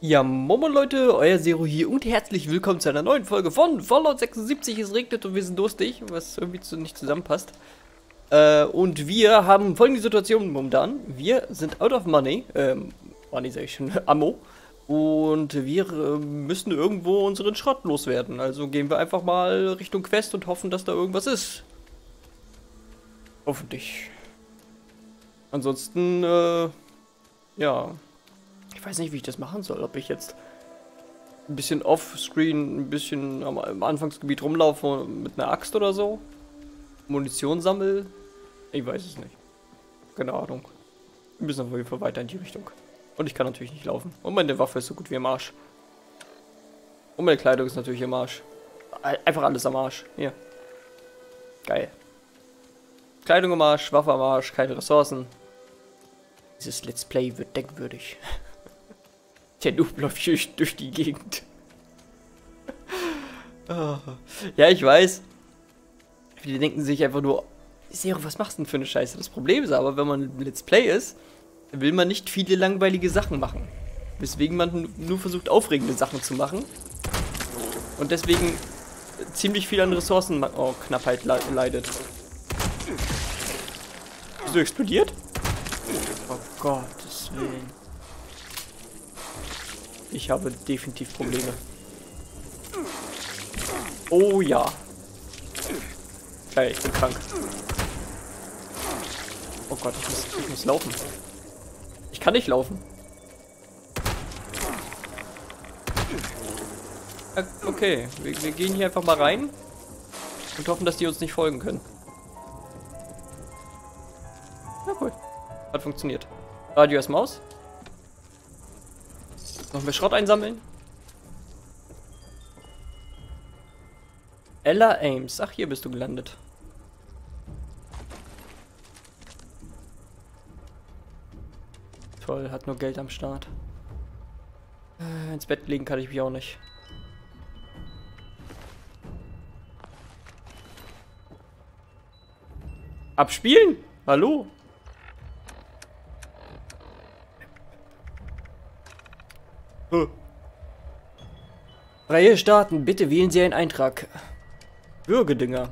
Ja, moin Leute, euer Zero hier und herzlich willkommen zu einer neuen Folge von Fallout 76. Es regnet und wir sind durstig, was irgendwie nicht zusammenpasst. Und wir haben folgende Situation momentan. Wir sind out of money, money sag ich schon, Ammo. Und wir müssen irgendwo unseren Schrott loswerden. Also gehen wir einfach mal Richtung Quest und hoffen, dass da irgendwas ist. Hoffentlich. Ansonsten, ja... Ich weiß nicht, wie ich das machen soll, ob ich jetzt ein bisschen offscreen, ein bisschen am Anfangsgebiet rumlaufe mit einer Axt oder so, Munition sammle, ich weiß es nicht, keine Ahnung, wir müssen auf jeden Fall weiter in die Richtung und ich kann natürlich nicht laufen und meine Waffe ist so gut wie im Arsch und meine Kleidung ist natürlich im Arsch, einfach alles am Arsch, hier, geil, Kleidung am Arsch, Waffe am Arsch, keine Ressourcen, dieses Let's Play wird denkwürdig. Der Noob läuft durch die Gegend. Oh. Ja, ich weiß. Viele denken sich einfach nur, Zero, was machst du denn für eine Scheiße? Das Problem ist aber, wenn man Let's Play ist, will man nicht viele langweilige Sachen machen. Weswegen man nur versucht, aufregende Sachen zu machen. Und deswegen ziemlich viel an Ressourcenknappheit leidet. Wieso explodiert? Oh Gottes Willen. Ich habe definitiv Probleme. Oh ja. Geil, ich bin krank. Oh Gott, ich muss laufen. Ich kann nicht laufen. Okay, wir gehen hier einfach mal rein und hoffen, dass die uns nicht folgen können. Na gut. Hat funktioniert. Radio erstmal aus. Noch mehr Schrott einsammeln. Ella Ames. Ach, hier bist du gelandet. Toll, hat nur Geld am Start. Ins Bett legen kann ich mich auch nicht. Abspielen? Hallo? Reihe starten, bitte wählen Sie einen Eintrag. Würgedinger.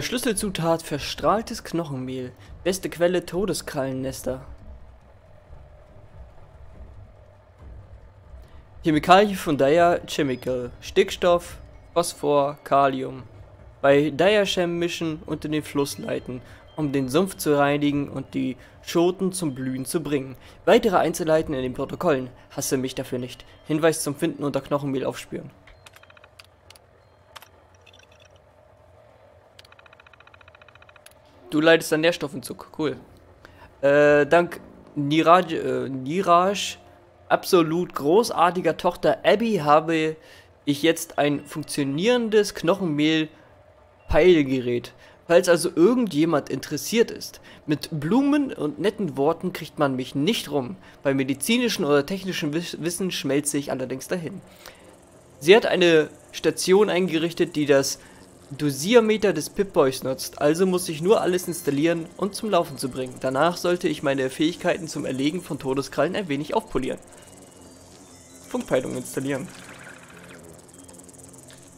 Schlüsselzutat, verstrahltes Knochenmehl. Beste Quelle, Todeskrallennester. Chemikalie von Dyer Chemical. Stickstoff, Phosphor, Kalium. Bei Dyerchem mischen und in den Fluss leiten, um den Sumpf zu reinigen und die Schoten zum Blühen zu bringen. Weitere Einzelheiten in den Protokollen. Hasse mich dafür nicht. Hinweis zum Finden unter Knochenmehl aufspüren. Du leidest an Nährstoffentzug. Cool. Dank Niraj, absolut großartiger Tochter Abby, habe ich jetzt ein funktionierendes Knochenmehl-Peilgerät. Falls also irgendjemand interessiert ist, mit Blumen und netten Worten kriegt man mich nicht rum. Bei medizinischem oder technischem Wissen schmelze ich allerdings dahin. Sie hat eine Station eingerichtet, die das Dosiermeter des Pip-Boys nutzt, also muss ich nur alles installieren und zum Laufen zu bringen. Danach sollte ich meine Fähigkeiten zum Erlegen von Todeskrallen ein wenig aufpolieren. Funkpeilung installieren.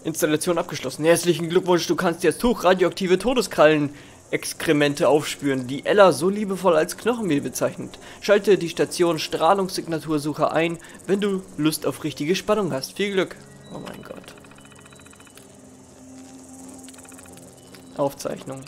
Installation abgeschlossen. Herzlichen Glückwunsch, du kannst jetzt hochradioaktive Todeskrallen-Exkremente aufspüren, die Ella so liebevoll als Knochenmehl bezeichnet. Schalte die Station Strahlungssignatursuche ein, wenn du Lust auf richtige Spannung hast. Viel Glück. Oh mein Gott. Aufzeichnung.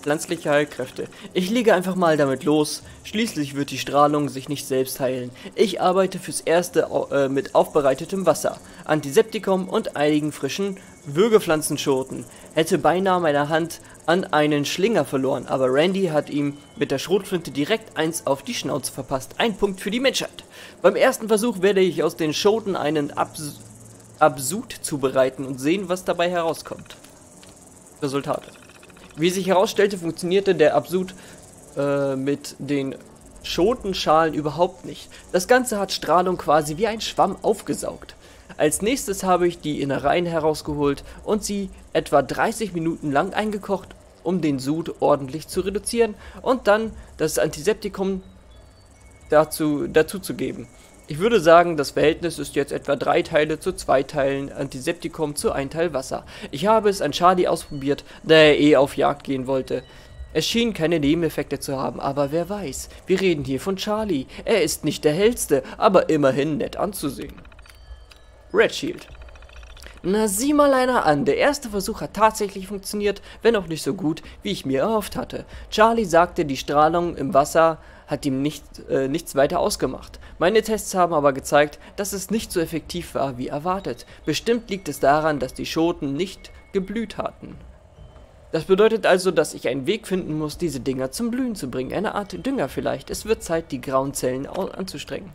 Pflanzliche Heilkräfte. Ich lege einfach mal damit los. Schließlich wird die Strahlung sich nicht selbst heilen. Ich arbeite fürs Erste mit aufbereitetem Wasser, Antiseptikum und einigen frischen Würgepflanzenschoten. Hätte beinahe meine Hand an einen Schlinger verloren, aber Randy hat ihm mit der Schrotflinte direkt eins auf die Schnauze verpasst. Ein Punkt für die Menschheit. Beim ersten Versuch werde ich aus den Schoten einen Absud zubereiten und sehen, was dabei herauskommt. Resultate. Wie sich herausstellte, funktionierte der Absud mit den Schotenschalen überhaupt nicht. Das Ganze hat Strahlung quasi wie ein Schwamm aufgesaugt. Als nächstes habe ich die Innereien herausgeholt und sie etwa 30 Minuten lang eingekocht um den Sud ordentlich zu reduzieren und dann das Antiseptikum dazu zu geben. Ich würde sagen, das Verhältnis ist jetzt etwa 3 Teile zu 2 Teilen Antiseptikum zu 1 Teil Wasser. Ich habe es an Charlie ausprobiert, da er eh auf Jagd gehen wollte. Es schien keine Nebeneffekte zu haben, aber wer weiß. Wir reden hier von Charlie. Er ist nicht der hellste, aber immerhin nett anzusehen. Red Shield. Na, sieh mal einer an, der erste Versuch hat tatsächlich funktioniert, wenn auch nicht so gut, wie ich mir erhofft hatte. Charlie sagte, die Strahlung im Wasser hat ihm nichts weiter ausgemacht. Meine Tests haben aber gezeigt, dass es nicht so effektiv war, wie erwartet. Bestimmt liegt es daran, dass die Schoten nicht geblüht hatten. Das bedeutet also, dass ich einen Weg finden muss, diese Dinger zum Blühen zu bringen. Eine Art Dünger vielleicht. Es wird Zeit, die grauen Zellen anzustrengen.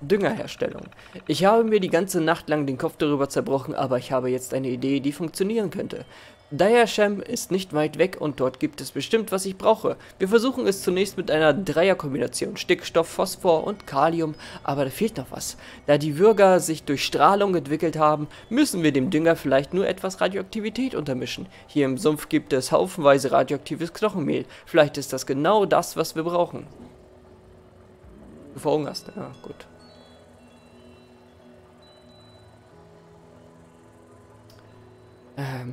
Düngerherstellung. Ich habe mir die ganze Nacht lang den Kopf darüber zerbrochen, aber ich habe jetzt eine Idee, die funktionieren könnte. Diashem ist nicht weit weg und dort gibt es bestimmt, was ich brauche. Wir versuchen es zunächst mit einer Dreierkombination Stickstoff, Phosphor und Kalium, aber da fehlt noch was. Da die Würger sich durch Strahlung entwickelt haben, müssen wir dem Dünger vielleicht nur etwas Radioaktivität untermischen. Hier im Sumpf gibt es haufenweise radioaktives Knochenmehl. Vielleicht ist das genau das, was wir brauchen. Du verhungerst, ja gut.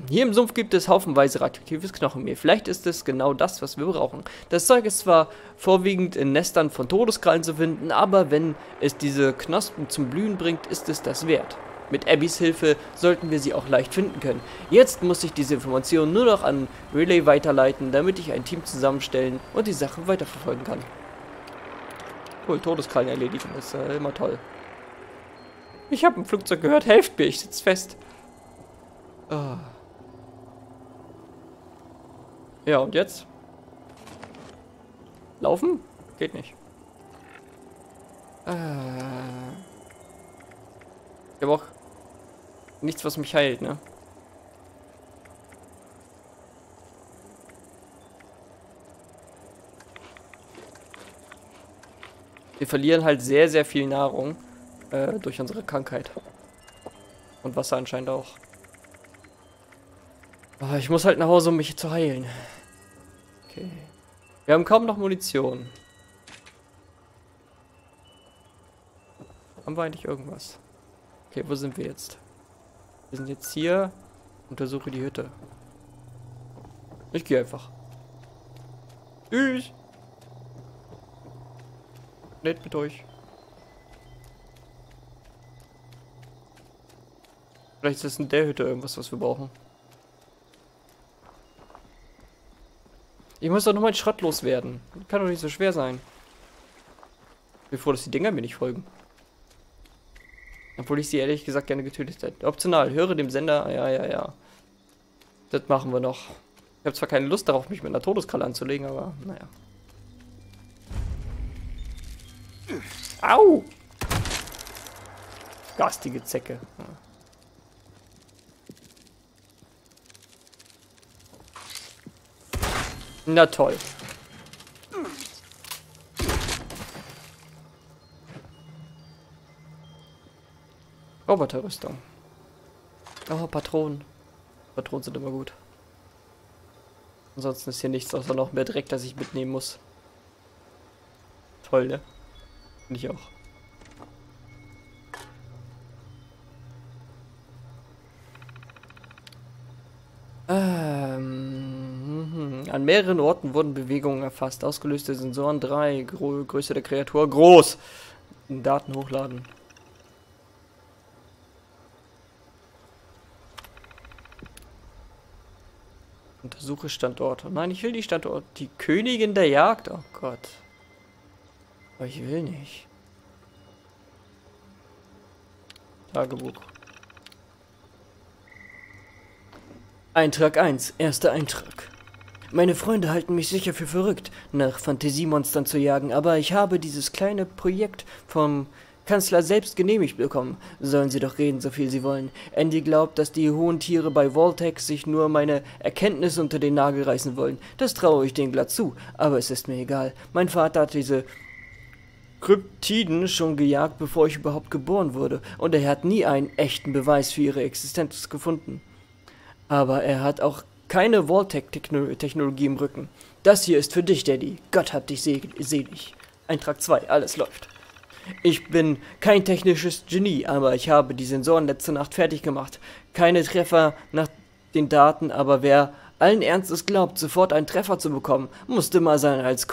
Hier im Sumpf gibt es haufenweise radioaktives Knochenmehl. Vielleicht ist es genau das, was wir brauchen. Das Zeug ist zwar vorwiegend in Nestern von Todeskrallen zu finden, aber wenn es diese Knospen zum Blühen bringt, ist es das wert. Mit Abbys Hilfe sollten wir sie auch leicht finden können. Jetzt muss ich diese Informationen nur noch an Relay weiterleiten, damit ich ein Team zusammenstellen und die Sache weiterverfolgen kann. Cool, Todeskrallen erledigen, ist immer toll. Ich habe ein Flugzeug gehört, helft mir, ich sitze fest. Oh. Ja, und jetzt? Laufen? Geht nicht. Ich habe auch nichts, was mich heilt, ne? Wir verlieren halt sehr, sehr viel Nahrung durch unsere Krankheit. Und Wasser anscheinend auch. Ich muss halt nach Hause, um mich zu heilen. Okay. Wir haben kaum noch Munition. Haben wir eigentlich irgendwas? Okay, wo sind wir jetzt? Wir sind jetzt hier. Untersuche die Hütte. Ich gehe einfach. Tschüss. Nett mit euch. Vielleicht ist in der Hütte irgendwas, was wir brauchen. Ich muss doch noch mal Schrott loswerden. Kann doch nicht so schwer sein. Bevor dass die Dinger mir nicht folgen. Obwohl ich sie ehrlich gesagt gerne getötet hätte. Optional, höre dem Sender. Ja. Das machen wir noch. Ich habe zwar keine Lust darauf, mich mit einer Todeskralle anzulegen, aber naja. Au! Garstige Zecke. Ja. Na toll. Roboterrüstung. Oh, Patronen. Patronen sind immer gut. Ansonsten ist hier nichts außer noch mehr Dreck, das ich mitnehmen muss. Toll, ne? Finde ich auch. An mehreren Orten wurden Bewegungen erfasst. Ausgelöste Sensoren 3. Größe der Kreatur groß. Daten hochladen. Untersuche Standorte. Nein, ich will die Standorte. Die Königin der Jagd. Oh Gott. Aber ich will nicht. Tagebuch. Eintrag 1. Erster Eintrag. Meine Freunde halten mich sicher für verrückt, nach Fantasiemonstern zu jagen, aber ich habe dieses kleine Projekt vom Kanzler selbst genehmigt bekommen. Sollen sie doch reden, so viel sie wollen. Andy glaubt, dass die hohen Tiere bei Vault-Tec sich nur meine Erkenntnis unter den Nagel reißen wollen. Das traue ich denen glatt zu, aber es ist mir egal. Mein Vater hat diese Kryptiden schon gejagt, bevor ich überhaupt geboren wurde, und er hat nie einen echten Beweis für ihre Existenz gefunden. Aber er hat auch Keine Vault-Tec-Technologie im Rücken. Das hier ist für dich, Daddy. Gott hab dich selig. Eintrag 2, alles läuft. Ich bin kein technisches Genie, aber ich habe die Sensoren letzte Nacht fertig gemacht. Keine Treffer nach den Daten, aber wer allen Ernstes glaubt, sofort einen Treffer zu bekommen, muss dümmer sein als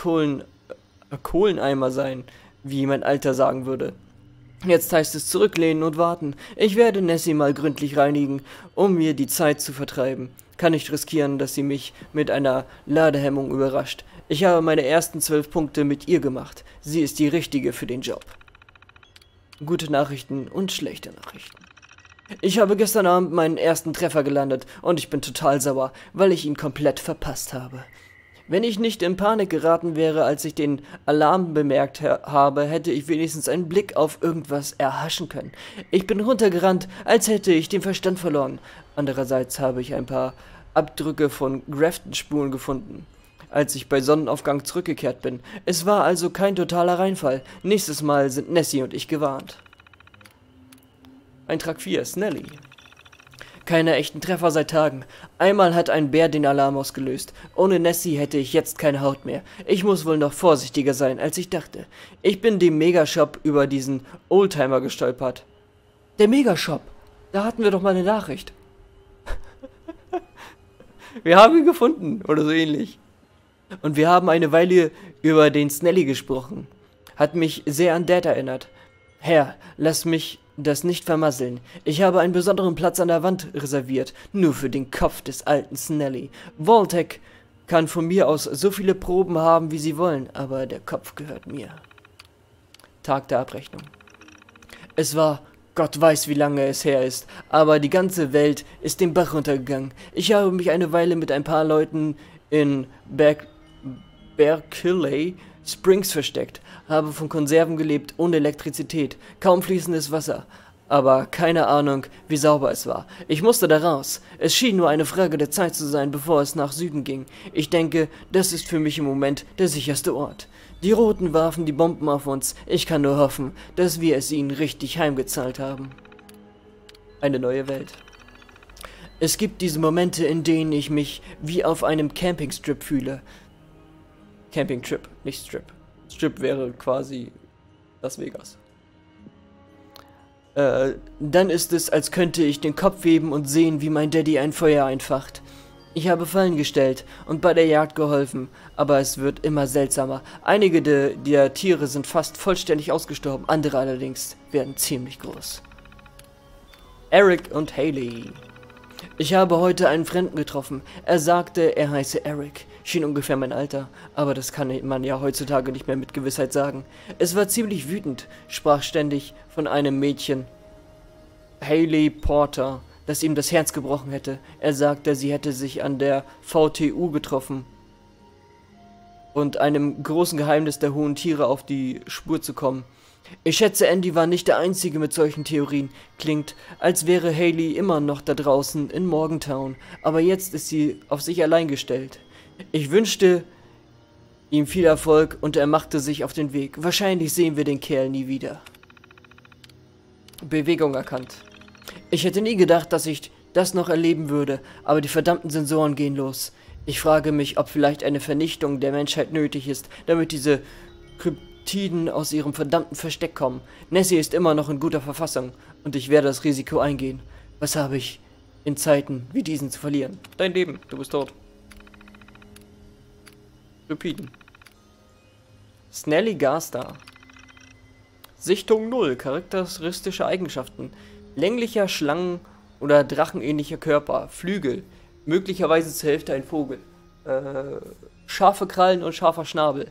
Kohleneimer sein, wie mein Alter sagen würde. Jetzt heißt es zurücklehnen und warten. Ich werde Nessie mal gründlich reinigen, um mir die Zeit zu vertreiben. Kann nicht riskieren, dass sie mich mit einer Ladehemmung überrascht. Ich habe meine ersten 12 Punkte mit ihr gemacht. Sie ist die Richtige für den Job. Gute Nachrichten und schlechte Nachrichten. Ich habe gestern Abend meinen ersten Treffer gelandet und ich bin total sauer, weil ich ihn komplett verpasst habe. Wenn ich nicht in Panik geraten wäre, als ich den Alarm bemerkt habe, hätte ich wenigstens einen Blick auf irgendwas erhaschen können. Ich bin runtergerannt, als hätte ich den Verstand verloren. Andererseits habe ich ein paar Abdrücke von Grafton-Spuren gefunden, als ich bei Sonnenaufgang zurückgekehrt bin. Es war also kein totaler Reinfall. Nächstes Mal sind Nessie und ich gewarnt. Eintrag 4, Snally. Keine echten Treffer seit Tagen. Einmal hat ein Bär den Alarm ausgelöst. Ohne Nessie hätte ich jetzt keine Haut mehr. Ich muss wohl noch vorsichtiger sein, als ich dachte. Ich bin dem Megashop über diesen Oldtimer gestolpert. Der Megashop? Da hatten wir doch mal eine Nachricht. Wir haben ihn gefunden, oder so ähnlich. Und wir haben eine Weile über den Snally gesprochen. Hat mich sehr an Dad erinnert. Herr, lass mich das nicht vermasseln. Ich habe einen besonderen Platz an der Wand reserviert, nur für den Kopf des alten Snally. Vault-Tec kann von mir aus so viele Proben haben, wie sie wollen, aber der Kopf gehört mir. Tag der Abrechnung. Es war, Gott weiß, wie lange es her ist, aber die ganze Welt ist den Bach runtergegangen. Ich habe mich eine Weile mit ein paar Leuten in Berkeley Springs versteckt, habe von Konserven gelebt, ohne Elektrizität, kaum fließendes Wasser, aber keine Ahnung, wie sauber es war. Ich musste da raus. Es schien nur eine Frage der Zeit zu sein, bevor es nach Süden ging. Ich denke, das ist für mich im Moment der sicherste Ort. Die Roten warfen die Bomben auf uns. Ich kann nur hoffen, dass wir es ihnen richtig heimgezahlt haben. Eine neue Welt. Es gibt diese Momente, in denen ich mich wie auf einem Campingstrip fühle. Campingtrip, nicht Strip. Strip wäre quasi Las Vegas. Dann ist es, als könnte ich den Kopf heben und sehen, wie mein Daddy ein Feuer einfacht. Ich habe Fallen gestellt und bei der Jagd geholfen, aber es wird immer seltsamer. Einige der Tiere sind fast vollständig ausgestorben, andere allerdings werden ziemlich groß. Eric und Haley. Ich habe heute einen Fremden getroffen. Er sagte, er heiße Eric. Schien ungefähr mein Alter, aber das kann man ja heutzutage nicht mehr mit Gewissheit sagen. Es war ziemlich wütend, sprach ständig von einem Mädchen, Haley Porter, das ihm das Herz gebrochen hätte. Er sagte, sie hätte sich an der VTU getroffen und einem großen Geheimnis der hohen Tiere auf die Spur zu kommen. Ich schätze, Andy war nicht der Einzige mit solchen Theorien. Klingt, als wäre Haley immer noch da draußen in Morgantown, aber jetzt ist sie auf sich allein gestellt. Ich wünschte ihm viel Erfolg und er machte sich auf den Weg. Wahrscheinlich sehen wir den Kerl nie wieder. Bewegung erkannt. Ich hätte nie gedacht, dass ich das noch erleben würde, aber die verdammten Sensoren gehen los. Ich frage mich, ob vielleicht eine Vernichtung der Menschheit nötig ist, damit diese Kryptiden aus ihrem verdammten Versteck kommen. Nessie ist immer noch in guter Verfassung und ich werde das Risiko eingehen. Was habe ich in Zeiten wie diesen zu verlieren? Dein Leben, du bist tot. Repeaten. Snallygaster. Sichtung 0. Charakteristische Eigenschaften. Länglicher, Schlangen- oder drachenähnlicher Körper. Flügel. Möglicherweise zur Hälfte ein Vogel. Scharfe Krallen und scharfer Schnabel.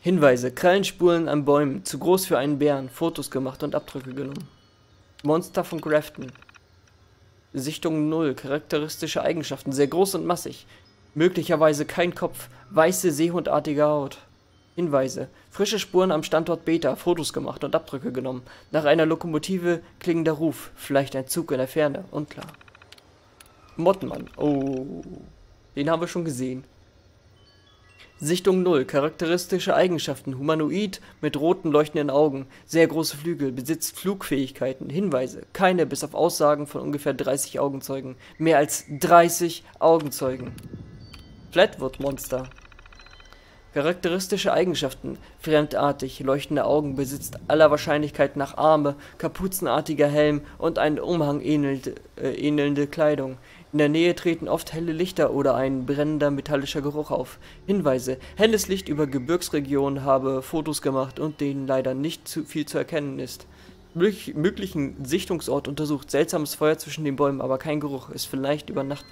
Hinweise. Krallenspuren an Bäumen. Zu groß für einen Bären. Fotos gemacht und Abdrücke genommen. Monster von Grafton. Sichtung 0. Charakteristische Eigenschaften. Sehr groß und massig. Möglicherweise kein Kopf, weiße seehundartige Haut. Hinweise. Frische Spuren am Standort Beta, Fotos gemacht und Abdrücke genommen. Nach einer Lokomotive klingender Ruf, vielleicht ein Zug in der Ferne, unklar. Mottenmann, oh, den haben wir schon gesehen. Sichtung 0, charakteristische Eigenschaften, humanoid mit roten leuchtenden Augen, sehr große Flügel, besitzt Flugfähigkeiten, Hinweise, keine bis auf Aussagen von ungefähr 30 Augenzeugen, mehr als 30 Augenzeugen. Flatwoods Monster. Charakteristische Eigenschaften, fremdartig, leuchtende Augen, besitzt aller Wahrscheinlichkeit nach Arme, kapuzenartiger Helm und einen Umhang ähnelnde Kleidung. In der Nähe treten oft helle Lichter oder ein brennender metallischer Geruch auf. Hinweise, helles Licht über Gebirgsregionen, habe Fotos gemacht und denen leider nicht zu viel zu erkennen ist. Möglichen Sichtungsort untersucht, seltsames Feuer zwischen den Bäumen, aber kein Geruch, es vielleicht über Nacht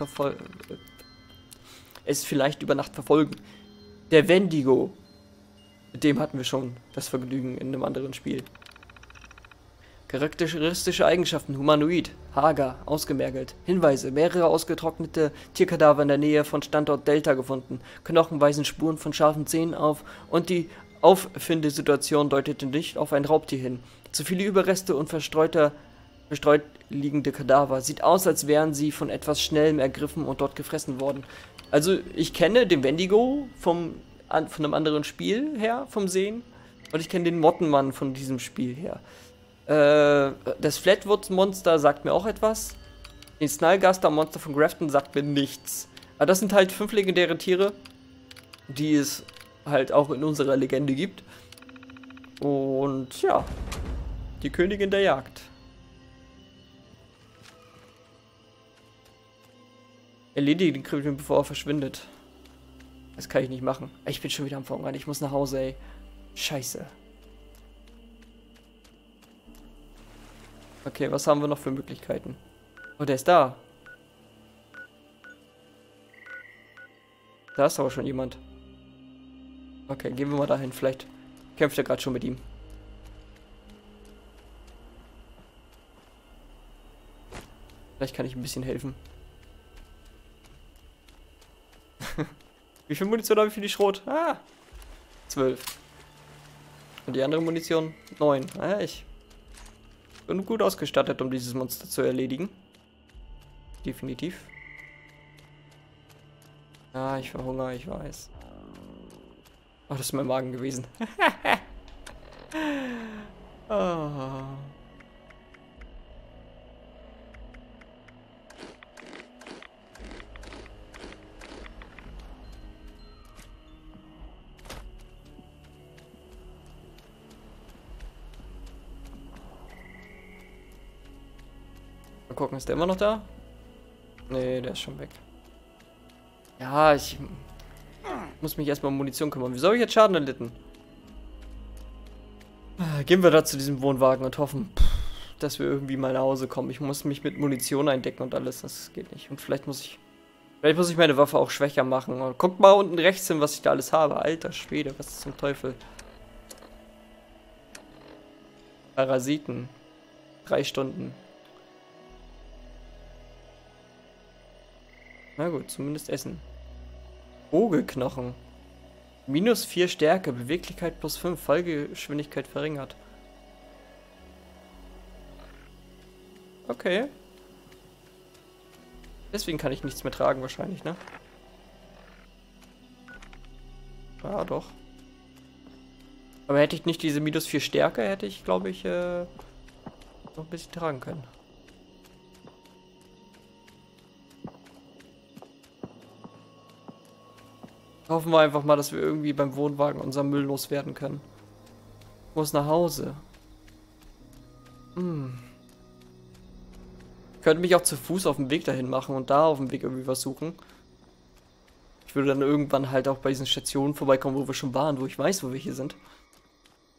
verfolgen. Der Wendigo, mit dem hatten wir schon das Vergnügen in einem anderen Spiel. Charakteristische Eigenschaften, humanoid, hager, ausgemergelt. Hinweise, mehrere ausgetrocknete Tierkadaver in der Nähe von Standort Delta gefunden. Knochen weisen Spuren von scharfen Zähnen auf und die Auffindesituation deutete nicht auf ein Raubtier hin. Zu viele Überreste und verstreut liegende Kadaver. Sieht aus, als wären sie von etwas Schnellem ergriffen und dort gefressen worden. Also ich kenne den Wendigo von einem anderen Spiel her, vom Sehen. Und ich kenne den Mottenmann von diesem Spiel her. Das Flatwoods Monster sagt mir auch etwas. Den Snallygaster Monster von Grafton sagt mir nichts. Aber das sind halt 5 legendäre Tiere, die es halt auch in unserer Legende gibt. Und ja, die Königin der Jagd. Erledige den Krüppel, bevor er verschwindet. Das kann ich nicht machen. Ich bin schon wieder am Verhungern. Ich muss nach Hause, ey. Scheiße. Okay, was haben wir noch für Möglichkeiten? Oh, der ist da. Da ist aber schon jemand. Okay, gehen wir mal dahin. Vielleicht kämpft er gerade schon mit ihm. Vielleicht kann ich ein bisschen helfen. Wie viel Munition habe ich für die Schrot? 12. Und die andere Munition? 9. Ah, ich bin gut ausgestattet, um dieses Monster zu erledigen. Definitiv. Ah, ich verhungere, ich weiß. Oh, das ist mein Magen gewesen. Oh. Gucken, ist der immer noch da? Nee, der ist schon weg. Ja, ich muss mich erstmal um Munition kümmern. Wieso habe ich jetzt Schaden erlitten? Gehen wir da zu diesem Wohnwagen und hoffen, dass wir irgendwie mal nach Hause kommen. Ich muss mich mit Munition eindecken und alles. Das geht nicht. Und vielleicht muss ich meine Waffe auch schwächer machen. Und guckt mal unten rechts hin, was ich da alles habe. Alter Schwede, was zum Teufel? Parasiten. 3 Stunden. Na gut, zumindest Essen. Vogelknochen. Minus 4 Stärke, Beweglichkeit plus 5, Fallgeschwindigkeit verringert. Okay. Deswegen kann ich nichts mehr tragen wahrscheinlich, ne? Ja, doch. Aber hätte ich nicht diese minus 4 Stärke, hätte ich, glaube ich, noch ein bisschen tragen können. Hoffen wir einfach mal, dass wir irgendwie beim Wohnwagen unser Müll loswerden können. Ich muss nach Hause. Ich könnte mich auch zu Fuß auf dem Weg dahin machen und da auf dem Weg irgendwie was suchen. Ich würde dann irgendwann halt auch bei diesen Stationen vorbeikommen, wo wir schon waren, wo ich weiß, wo wir hier sind.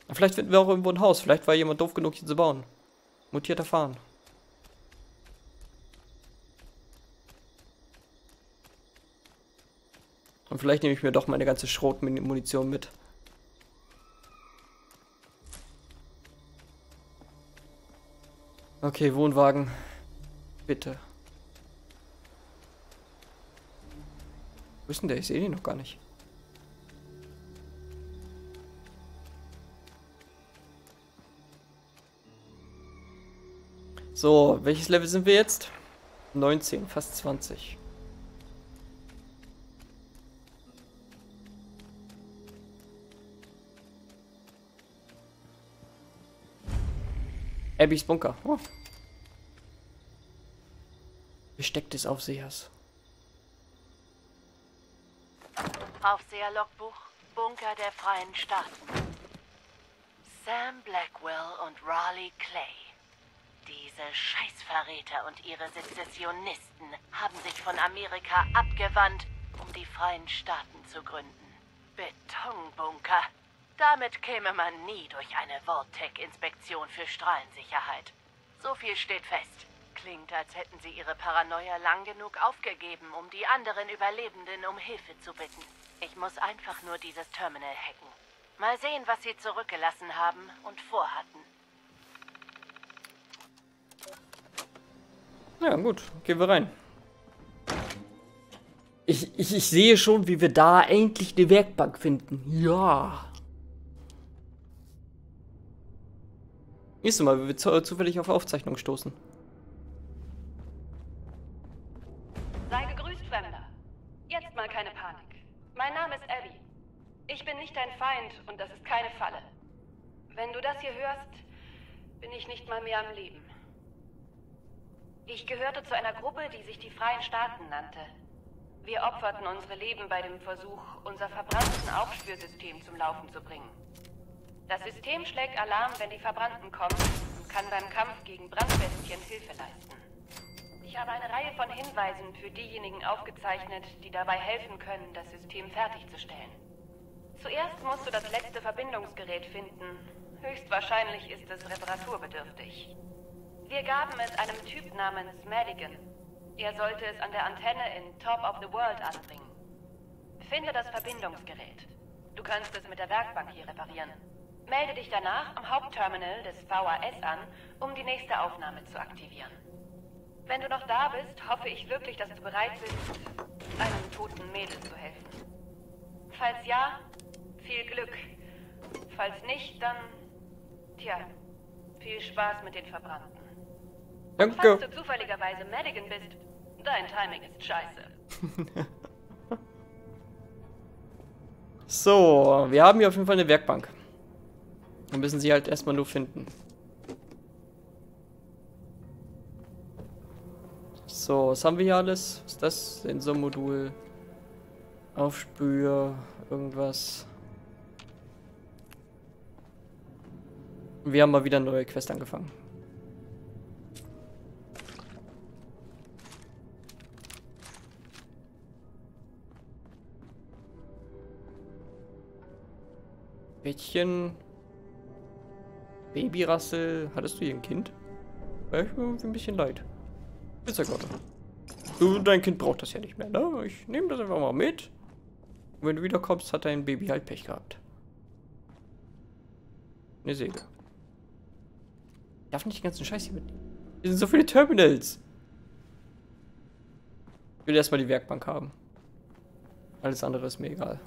Und vielleicht finden wir auch irgendwo ein Haus. Vielleicht war jemand doof genug, hier zu bauen. Mutierter Fahren. Und vielleicht nehme ich mir doch meine ganze Schrotmunition mit. Okay, Wohnwagen. Bitte. Wo ist denn der? Ich sehe den noch gar nicht. So, welches Level sind wir jetzt? 19, fast 20. Abbys Bunker. Oh. Besteck des Aufsehers. Aufseher-Logbuch, Bunker der Freien Staaten. Sam Blackwell und Raleigh Clay. Diese Scheißverräter und ihre Sezessionisten haben sich von Amerika abgewandt, um die Freien Staaten zu gründen. Betonbunker. Damit käme man nie durch eine Vault-Tec-Inspektion für Strahlensicherheit. So viel steht fest. Klingt, als hätten sie ihre Paranoia lang genug aufgegeben, um die anderen Überlebenden um Hilfe zu bitten. Ich muss einfach nur dieses Terminal hacken. Mal sehen, was sie zurückgelassen haben und vorhatten. Ja, gut. Gehen wir rein. Ich sehe schon, wie wir da endlich eine Werkbank finden. Ja. Nächstes Mal, wenn wir zufällig auf Aufzeichnung stoßen. Sei gegrüßt, Fremder. Jetzt mal keine Panik. Mein Name ist Abby. Ich bin nicht dein Feind und das ist keine Falle. Wenn du das hier hörst, bin ich nicht mal mehr am Leben. Ich gehörte zu einer Gruppe, die sich die Freien Staaten nannte. Wir opferten unsere Leben bei dem Versuch, unser verbrannten Aufspürsystem zum Laufen zu bringen. Das System schlägt Alarm, wenn die Verbrannten kommen und kann beim Kampf gegen Brandbestien Hilfe leisten. Ich habe eine Reihe von Hinweisen für diejenigen aufgezeichnet, die dabei helfen können, das System fertigzustellen. Zuerst musst du das letzte Verbindungsgerät finden. Höchstwahrscheinlich ist es reparaturbedürftig. Wir gaben es einem Typ namens Madigan. Er sollte es an der Antenne in Top of the World anbringen. Finde das Verbindungsgerät. Du kannst es mit der Werkbank hier reparieren. Melde dich danach am Hauptterminal des VAS an, um die nächste Aufnahme zu aktivieren. Wenn du noch da bist, hoffe ich wirklich, dass du bereit bist, einem toten Mädel zu helfen. Falls ja, viel Glück. Falls nicht, dann... tja, viel Spaß mit den Verbrannten. Danke. Falls du zufälligerweise Madigan bist, dein Timing ist scheiße. So, wir haben hier auf jeden Fall eine Werkbank. Wir müssen sie halt erstmal nur finden. So, was haben wir hier alles? Was ist das? Sensormodul. Aufspür. Irgendwas. Wir haben mal wieder eine neue Quest angefangen. Mädchen. Babyrassel. Hattest du hier ein Kind? Ja, ich bin irgendwie ein bisschen leid. Witzergott. Du, dein Kind braucht das ja nicht mehr, ne? Ich nehme das einfach mal mit. Und wenn du wiederkommst, hat dein Baby halt Pech gehabt. Eine Säge. Ich darf nicht den ganzen Scheiß hier mitnehmen. Hier sind so viele Terminals. Ich will erstmal die Werkbank haben. Alles andere ist mir egal.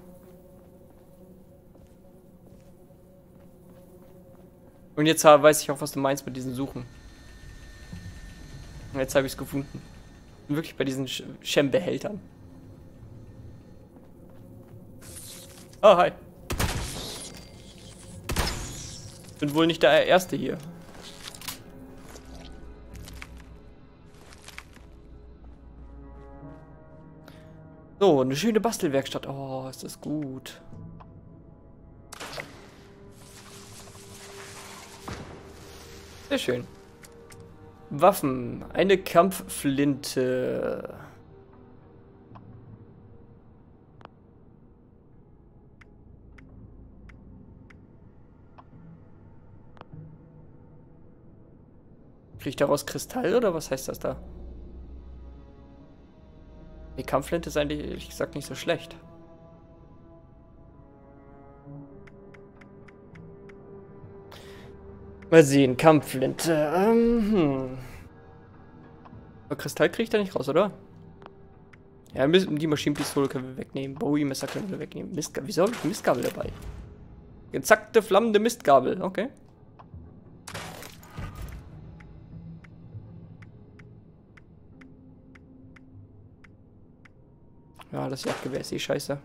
Und jetzt weiß ich auch, was du meinst mit diesen Suchen. Und jetzt habe ich es gefunden. Und wirklich bei diesen Schemmbehältern. Ah, hi. Bin wohl nicht der Erste hier. So, eine schöne Bastelwerkstatt. Oh, ist das gut. Sehr schön. Waffen. Eine Kampfflinte. Kriege ich daraus Kristall oder was heißt das da? Die Kampfflinte ist eigentlich, ehrlich gesagt, nicht so schlecht. Mal sehen, Kampfflinte. Aber Kristall kriege ich da nicht raus, oder? Ja, die Maschinenpistole können wir wegnehmen. Bowie-Messer können wir wegnehmen. Mistgabel. Wieso habe ich Mistgabel dabei? Gezackte, flammende Mistgabel. Okay. Ja, das Jagdgewehr ist eh scheiße.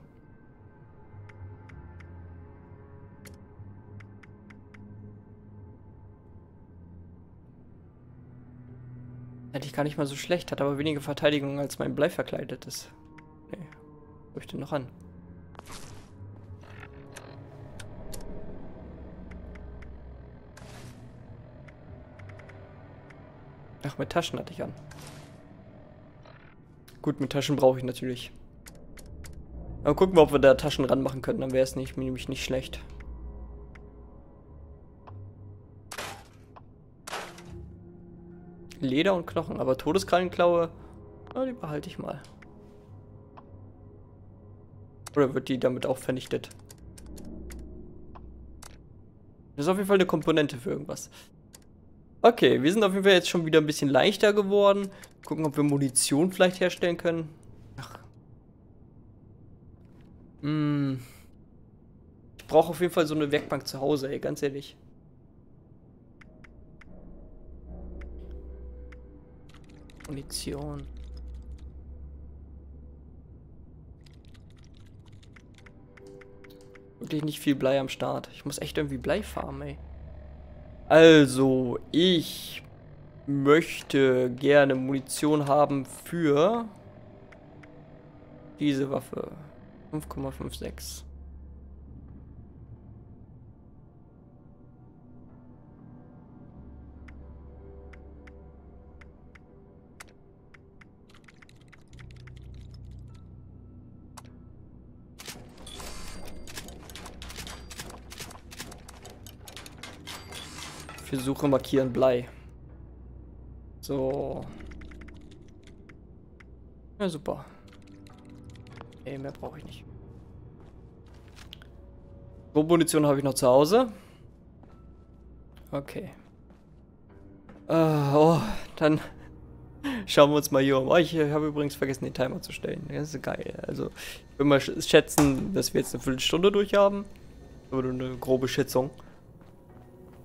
Eigentlich gar nicht mal so schlecht, hat aber weniger Verteidigung als mein Blei verkleidet ist. Okay. Wo ich denn noch an? Ach, mit Taschen hatte ich an. Gut, mit Taschen brauche ich natürlich. Aber gucken wir, ob wir da Taschen ranmachen können, dann wäre es nämlich nicht schlecht. Leder und Knochen, aber Todeskrallenklaue, na, die behalte ich mal. Oder wird die damit auch vernichtet? Das ist auf jeden Fall eine Komponente für irgendwas. Okay, wir sind auf jeden Fall jetzt schon wieder ein bisschen leichter geworden. Gucken, ob wir Munition vielleicht herstellen können. Ach. Ich brauche auf jeden Fall so eine Werkbank zu Hause, ey, ganz ehrlich. Munition. Wirklich nicht viel Blei am Start. Ich muss echt irgendwie Blei farmen, ey. Also, ich möchte gerne Munition haben für diese Waffe. 5,56. Versuche markieren Blei. So. Ja, super. Ey, mehr brauche ich nicht. Rohmunition habe ich noch zu Hause. Okay. Dann schauen wir uns mal hier um. Oh, ich habe übrigens vergessen, den Timer zu stellen. Das ist geil. Also, ich würde mal schätzen, dass wir jetzt eine Viertelstunde durch haben. Oder eine grobe Schätzung.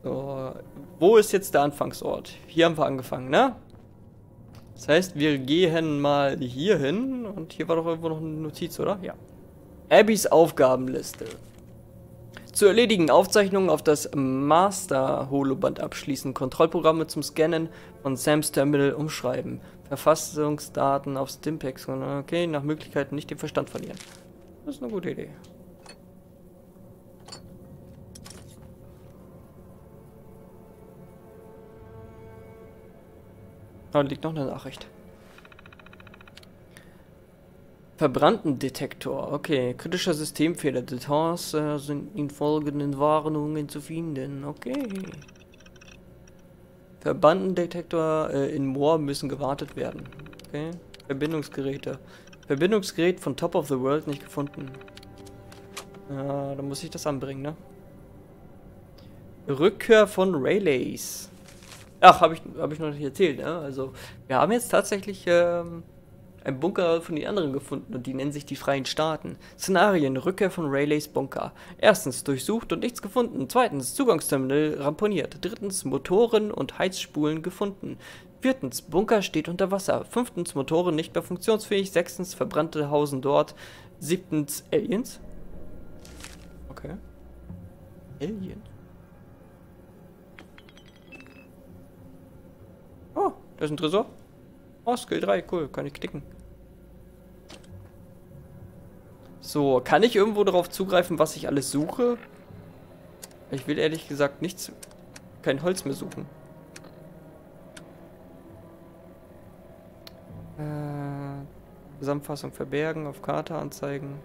So, wo ist jetzt der Anfangsort? Hier haben wir angefangen, ne? Das heißt, wir gehen mal hier hin. Und hier war doch irgendwo noch eine Notiz, oder? Ja. Abbys Aufgabenliste. Zu erledigen: Aufzeichnungen auf das Master-Holoband abschließen, Kontrollprogramme zum Scannen von Sams Terminal umschreiben, Verfassungsdaten auf Stimpax. Okay, nach Möglichkeiten nicht den Verstand verlieren. Das ist eine gute Idee. Da liegt noch eine Nachricht. Verbrandendetektor. Okay, kritischer Systemfehler. Details sind in folgenden Warnungen zu finden. Okay. Verbrandendetektor in Moor müssen gewartet werden. Okay. Verbindungsgeräte. Verbindungsgerät von Top of the World nicht gefunden. Ja, da muss ich das anbringen, ne? Rückkehr von Relays. Ach, hab ich noch nicht erzählt, ne? Also, wir haben jetzt tatsächlich einen Bunker von den anderen gefunden und die nennen sich die Freien Staaten. Szenarien: Rückkehr von Rayleighs Bunker. 1. Durchsucht und nichts gefunden. 2. Zugangsterminal ramponiert. 3. Motoren und Heizspulen gefunden. 4. Bunker steht unter Wasser. 5. Motoren nicht mehr funktionsfähig. 6. Verbrannte Hausen dort. 7. Aliens. Okay. Alien. Oh, da ist ein Tresor. Oh, Skill 3, cool, kann ich klicken. So, kann ich irgendwo darauf zugreifen, was ich alles suche? Ich will ehrlich gesagt nichts, kein Holz mehr suchen. Zusammenfassung verbergen, auf Karte anzeigen.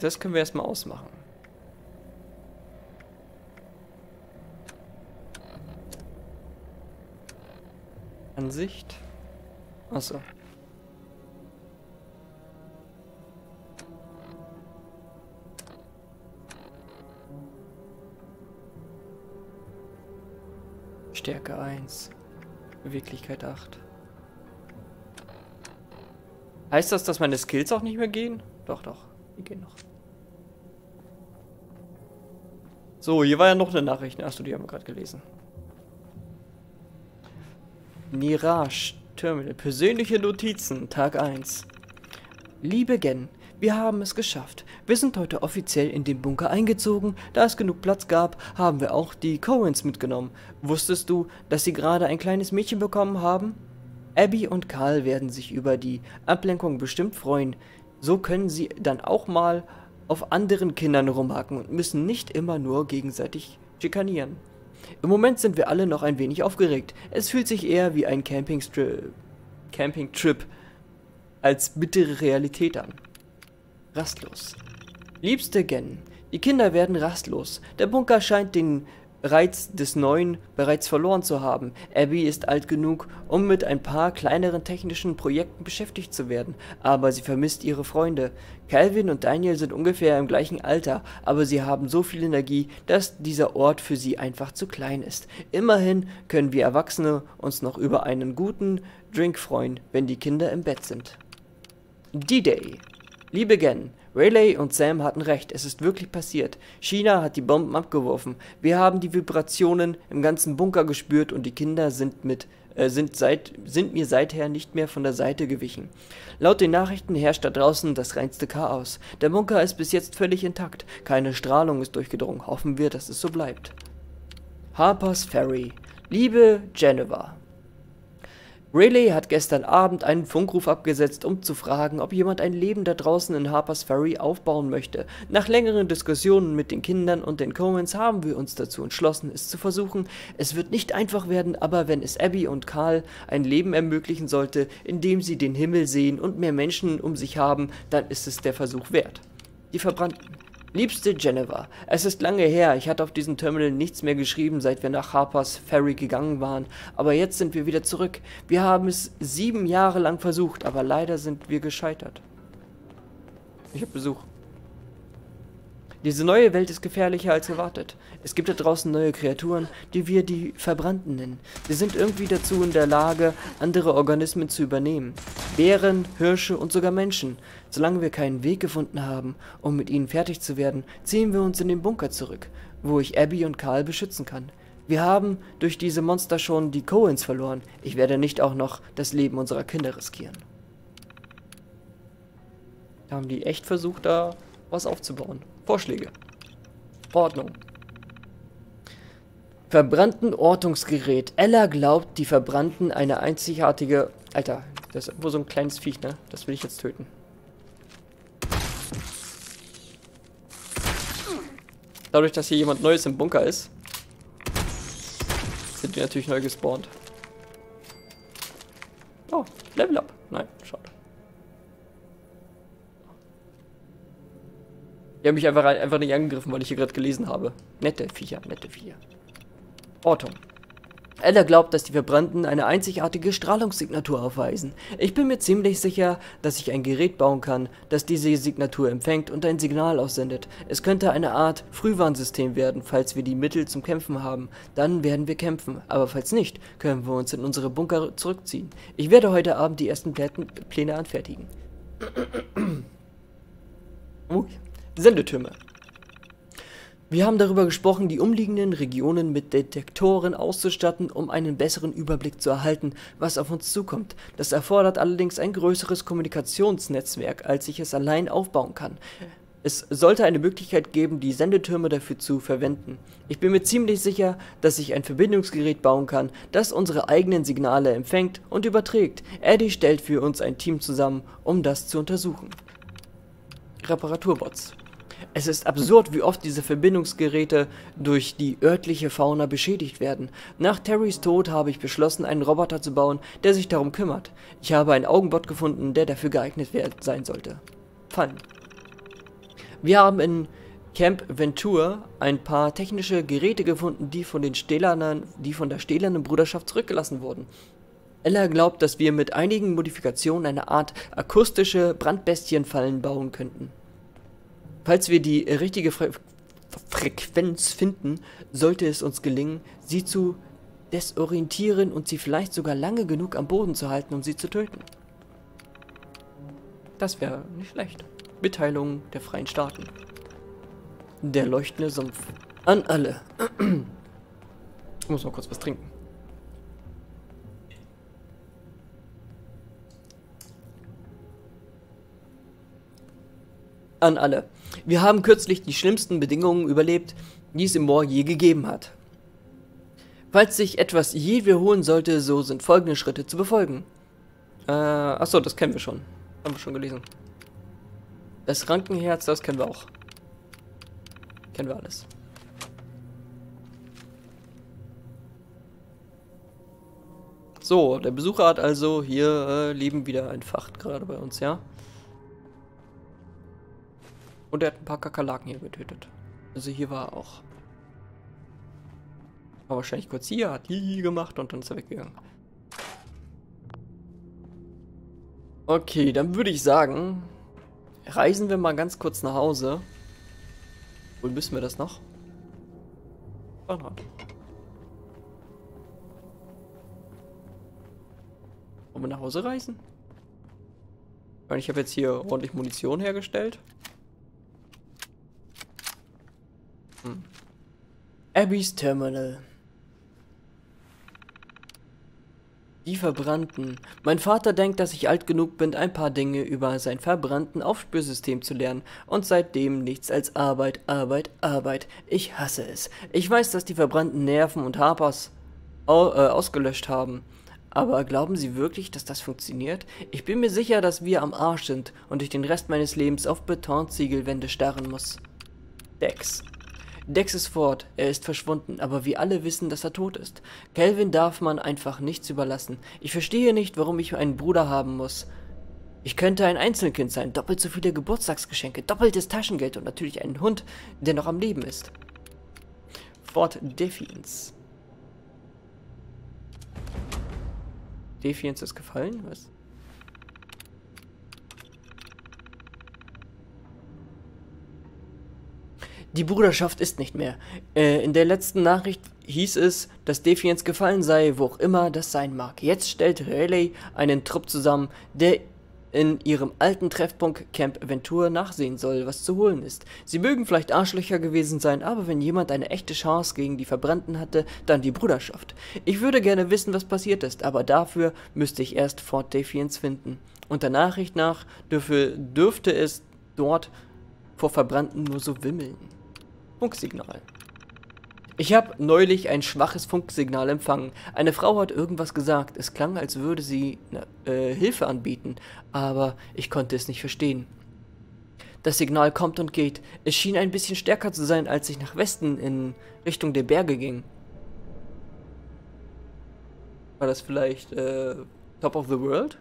Das können wir erstmal ausmachen. Ansicht. Achso. Stärke 1. Beweglichkeit 8. Heißt das, dass meine Skills auch nicht mehr gehen? Doch, doch. Die gehen noch. So, hier war ja noch eine Nachricht. Achso, die haben wir gerade gelesen. Mirage Terminal. Persönliche Notizen. Tag 1. Liebe Gen, Wir haben es geschafft. Wir sind heute offiziell in den Bunker eingezogen. Da es genug Platz gab, haben wir auch die Coens mitgenommen. Wusstest du, dass sie gerade ein kleines Mädchen bekommen haben? Abby und Carl werden sich über die Ablenkung bestimmt freuen. So können sie dann auch mal auf anderen Kindern rumhacken und müssen nicht immer nur gegenseitig schikanieren. Im Moment sind wir alle noch ein wenig aufgeregt. Es fühlt sich eher wie ein Camping-Trip als bittere Realität an. Rastlos. Liebste Gen, die Kinder werden rastlos. Der Bunker scheint den Reiz des Neuen bereits verloren zu haben. Abby ist alt genug, um mit ein paar kleineren technischen Projekten beschäftigt zu werden, aber sie vermisst ihre Freunde. Calvin und Daniel sind ungefähr im gleichen Alter, aber sie haben so viel Energie, dass dieser Ort für sie einfach zu klein ist. Immerhin können wir Erwachsene uns noch über einen guten Drink freuen, wenn die Kinder im Bett sind. D-Day. Liebe Gen, Rayleigh und Sam hatten recht, es ist wirklich passiert. China hat die Bomben abgeworfen. Wir haben die Vibrationen im ganzen Bunker gespürt und die Kinder sind mir seither nicht mehr von der Seite gewichen. Laut den Nachrichten herrscht da draußen das reinste Chaos. Der Bunker ist bis jetzt völlig intakt. Keine Strahlung ist durchgedrungen. Hoffen wir, dass es so bleibt. Harper's Ferry. Liebe Geneva. Rayleigh hat gestern Abend einen Funkruf abgesetzt, um zu fragen, ob jemand ein Leben da draußen in Harper's Ferry aufbauen möchte. Nach längeren Diskussionen mit den Kindern und den Coens haben wir uns dazu entschlossen, es zu versuchen. Es wird nicht einfach werden, aber wenn es Abby und Carl ein Leben ermöglichen sollte, indem sie den Himmel sehen und mehr Menschen um sich haben, dann ist es der Versuch wert. Die Verbrannten. Liebste Geneva, es ist lange her, ich hatte auf diesem Terminal nichts mehr geschrieben, seit wir nach Harper's Ferry gegangen waren, aber jetzt sind wir wieder zurück. Wir haben es 7 Jahre lang versucht, aber leider sind wir gescheitert. Ich habe Besuch. Diese neue Welt ist gefährlicher als erwartet. Es gibt da draußen neue Kreaturen, die wir die Verbrannten nennen. Sie sind irgendwie dazu in der Lage, andere Organismen zu übernehmen. Bären, Hirsche und sogar Menschen. Solange wir keinen Weg gefunden haben, um mit ihnen fertig zu werden, ziehen wir uns in den Bunker zurück, wo ich Abby und Carl beschützen kann. Wir haben durch diese Monster schon die Coens verloren. Ich werde nicht auch noch das Leben unserer Kinder riskieren. Haben die echt versucht, da was aufzubauen? Vorschläge. Ordnung. Verbrannten Ortungsgerät. Ella glaubt, die Verbrannten eine einzigartige... Alter, das ist irgendwo so ein kleines Viech, ne? Das will ich jetzt töten. Dadurch, dass hier jemand Neues im Bunker ist, sind die natürlich neu gespawnt. Oh, Level Up. Nein, schade. Die haben mich einfach nicht angegriffen, weil ich hier gerade gelesen habe. Nette Viecher, nette Viecher. Ortung. Ella glaubt, dass die Verbrannten eine einzigartige Strahlungssignatur aufweisen. Ich bin mir ziemlich sicher, dass ich ein Gerät bauen kann, das diese Signatur empfängt und ein Signal aussendet. Es könnte eine Art Frühwarnsystem werden, falls wir die Mittel zum Kämpfen haben. Dann werden wir kämpfen, aber falls nicht, können wir uns in unsere Bunker zurückziehen. Ich werde heute Abend die ersten Pläne anfertigen. Sendetürme. Wir haben darüber gesprochen, die umliegenden Regionen mit Detektoren auszustatten, um einen besseren Überblick zu erhalten, was auf uns zukommt. Das erfordert allerdings ein größeres Kommunikationsnetzwerk, als ich es allein aufbauen kann. Es sollte eine Möglichkeit geben, die Sendetürme dafür zu verwenden. Ich bin mir ziemlich sicher, dass ich ein Verbindungsgerät bauen kann, das unsere eigenen Signale empfängt und überträgt. Eddie stellt für uns ein Team zusammen, um das zu untersuchen. Reparaturbots. Es ist absurd, wie oft diese Verbindungsgeräte durch die örtliche Fauna beschädigt werden. Nach Terrys Tod habe ich beschlossen, einen Roboter zu bauen, der sich darum kümmert. Ich habe einen Augenbot gefunden, der dafür geeignet sein sollte. Fallen. Wir haben in Camp Venture ein paar technische Geräte gefunden, die von der stählernen Bruderschaft zurückgelassen wurden. Ella glaubt, dass wir mit einigen Modifikationen eine Art akustische Brandbestienfallen bauen könnten. Falls wir die richtige Frequenz finden, sollte es uns gelingen, sie zu desorientieren und sie vielleicht sogar lange genug am Boden zu halten, um sie zu töten. Das wäre nicht schlecht. Mitteilung der Freien Staaten. Der leuchtende Sumpf. An alle. Ich muss noch kurz was trinken. an alle. Wir haben kürzlich die schlimmsten Bedingungen überlebt, die es im Moor je gegeben hat. Falls sich etwas je wiederholen sollte, so sind folgende Schritte zu befolgen. Achso, das kennen wir schon. Haben wir schon gelesen. Das Rankenherz, das kennen wir auch. Kennen wir alles. So, der Besucher hat also hier Leben wieder entfacht, gerade bei uns, ja? Und er hat ein paar Kakerlaken hier getötet. Also hier war er auch. War wahrscheinlich kurz hier, hat die gemacht und dann ist er weggegangen. Okay, dann würde ich sagen, reisen wir mal ganz kurz nach Hause. Wohl müssen wir das noch? Wollen wir nach Hause reisen? Ich habe jetzt hier ordentlich Munition hergestellt. Abby's Terminal. Die Verbrannten. Mein Vater denkt, dass ich alt genug bin, ein paar Dinge über sein verbrannten Aufspürsystem zu lernen und seitdem nichts als Arbeit, Arbeit, Arbeit. Ich hasse es. Ich weiß, dass die verbrannten Nerven und Harpers ausgelöscht haben. Aber glauben Sie wirklich, dass das funktioniert? Ich bin mir sicher, dass wir am Arsch sind und ich den Rest meines Lebens auf Betonziegelwände starren muss. Dex. Dex ist fort, er ist verschwunden, aber wir alle wissen, dass er tot ist. Calvin darf man einfach nichts überlassen. Ich verstehe nicht, warum ich einen Bruder haben muss. Ich könnte ein Einzelkind sein, doppelt so viele Geburtstagsgeschenke, doppeltes Taschengeld und natürlich einen Hund, der noch am Leben ist. Fort Defiance. Defiance ist gefallen? Was? Die Bruderschaft ist nicht mehr. In der letzten Nachricht hieß es, dass Defiance gefallen sei, wo auch immer das sein mag. Jetzt stellt Rayleigh einen Trupp zusammen, der in ihrem alten Treffpunkt Camp Venture nachsehen soll, was zu holen ist. Sie mögen vielleicht Arschlöcher gewesen sein, aber wenn jemand eine echte Chance gegen die Verbrannten hatte, dann die Bruderschaft. Ich würde gerne wissen, was passiert ist, aber dafür müsste ich erst Fort Defiance finden. Und der Nachricht nach dürfte es dort vor Verbrannten nur so wimmeln. Funksignal. Ich habe neulich ein schwaches Funksignal empfangen. Eine Frau hat irgendwas gesagt. Es klang, als würde sie Hilfe anbieten, aber ich konnte es nicht verstehen. Das Signal kommt und geht. Es schien ein bisschen stärker zu sein, als ich nach Westen in Richtung der Berge ging. War das vielleicht Top of the World?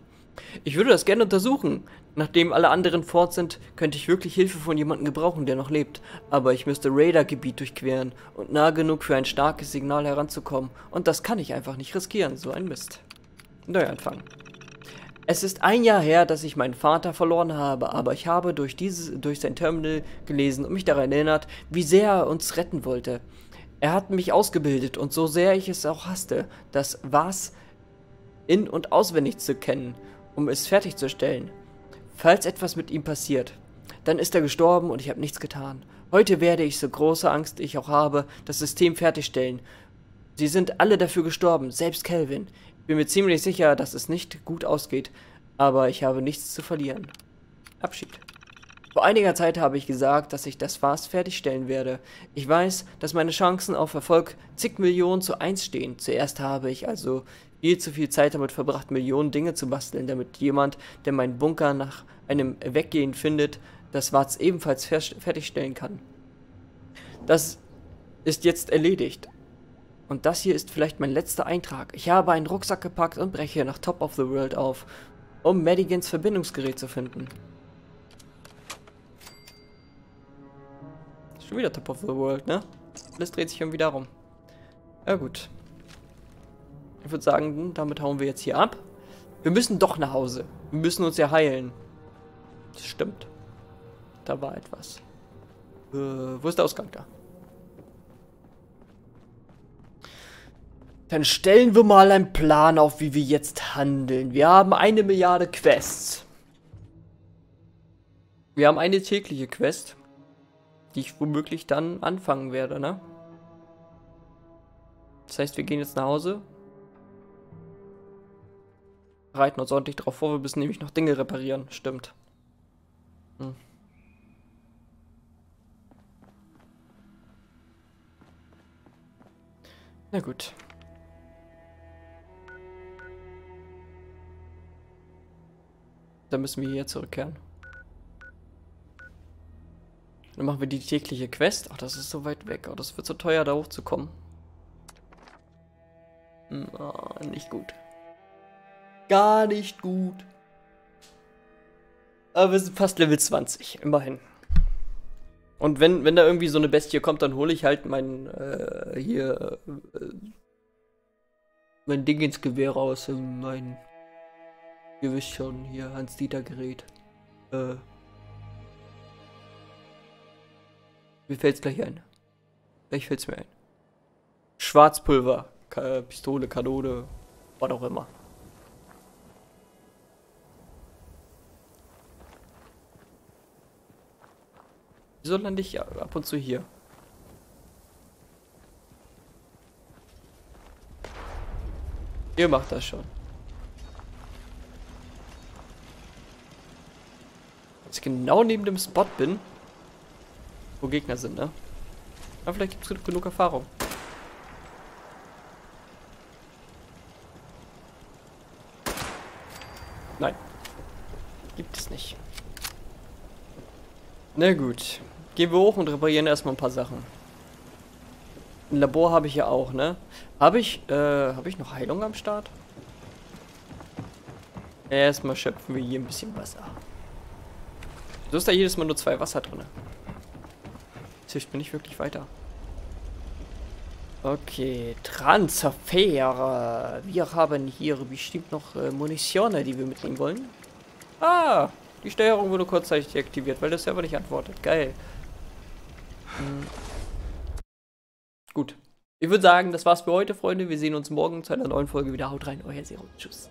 Ich würde das gerne untersuchen. Nachdem alle anderen fort sind, könnte ich wirklich Hilfe von jemandem gebrauchen, der noch lebt. Aber ich müsste Radargebiet durchqueren und nah genug für ein starkes Signal heranzukommen. Und das kann ich einfach nicht riskieren. So ein Mist. Neuanfang. Es ist ein Jahr her, dass ich meinen Vater verloren habe, aber ich habe durch sein Terminal gelesen und mich daran erinnert, wie sehr er uns retten wollte. Er hat mich ausgebildet und so sehr ich es auch hasste, das Was in- und auswendig zu kennen, um es fertigzustellen. Falls etwas mit ihm passiert, dann ist er gestorben und ich habe nichts getan. Heute werde ich, so große Angst ich auch habe, das System fertigstellen. Sie sind alle dafür gestorben, selbst Calvin. Ich bin mir ziemlich sicher, dass es nicht gut ausgeht, aber ich habe nichts zu verlieren. Abschied. Vor einiger Zeit habe ich gesagt, dass ich das Fass fertigstellen werde. Ich weiß, dass meine Chancen auf Erfolg zig Millionen zu 1 stehen. Zuerst habe ich also viel zu viel Zeit damit verbracht, Millionen Dinge zu basteln, damit jemand, der meinen Bunker nach einem Weggehen findet, das Warz ebenfalls fertigstellen kann. Das ist jetzt erledigt. Und das hier ist vielleicht mein letzter Eintrag. Ich habe einen Rucksack gepackt und breche nach Top of the World auf, um Madigans Verbindungsgerät zu finden. Schon wieder Top of the World, ne? Alles dreht sich irgendwie darum. Ja gut. Ich würde sagen, damit hauen wir jetzt hier ab. Wir müssen doch nach Hause. Wir müssen uns ja heilen. Das stimmt. Da war etwas. Wo ist der Ausgang da? Dann stellen wir mal einen Plan auf, wie wir jetzt handeln. Wir haben 1 Milliarde Quests. Wir haben eine tägliche Quest, die ich womöglich dann anfangen werde, ne? Das heißt, wir gehen jetzt nach Hause. Reiten uns ordentlich drauf vor, wir müssen nämlich noch Dinge reparieren, stimmt. Na gut. Dann müssen wir hier zurückkehren. Dann machen wir die tägliche Quest. Ach, das ist so weit weg. Oh, das wird so teuer, da hochzukommen. Oh, nicht gut. Gar nicht gut. Aber wir sind fast Level 20, immerhin. Und wenn da irgendwie so eine Bestie kommt, dann hole ich halt mein mein Ding ins Gewehr raus, mein, ihr wisst schon, hier Hans-Dieter-Gerät. Mir fällt's gleich ein. Gleich fällt's mir ein. Schwarzpulver, Pistole, Kanone, was auch immer. Wieso lande ich ab und zu hier? Ihr macht das schon. Als ich genau neben dem Spot bin, wo Gegner sind, ne? Aber vielleicht gibt es genug Erfahrung. Nein. Gibt es nicht. Na gut. Gehen wir hoch und reparieren erstmal ein paar Sachen. Ein Labor habe ich ja auch, ne? Habe ich noch Heilung am Start? Erstmal schöpfen wir hier ein bisschen Wasser. So ist da jedes Mal nur 2 Wasser drin. Das hilft mir nicht wirklich weiter. Okay, Transfer. Wir haben hier bestimmt noch Munitionen, die wir mitnehmen wollen. Ah! Die Steuerung wurde kurzzeitig deaktiviert, weil der Server nicht antwortet. Geil. Gut. Ich würde sagen, das war's für heute, Freunde. Wir sehen uns morgen zu einer neuen Folge wieder. Haut rein, euer Serum. Tschüss.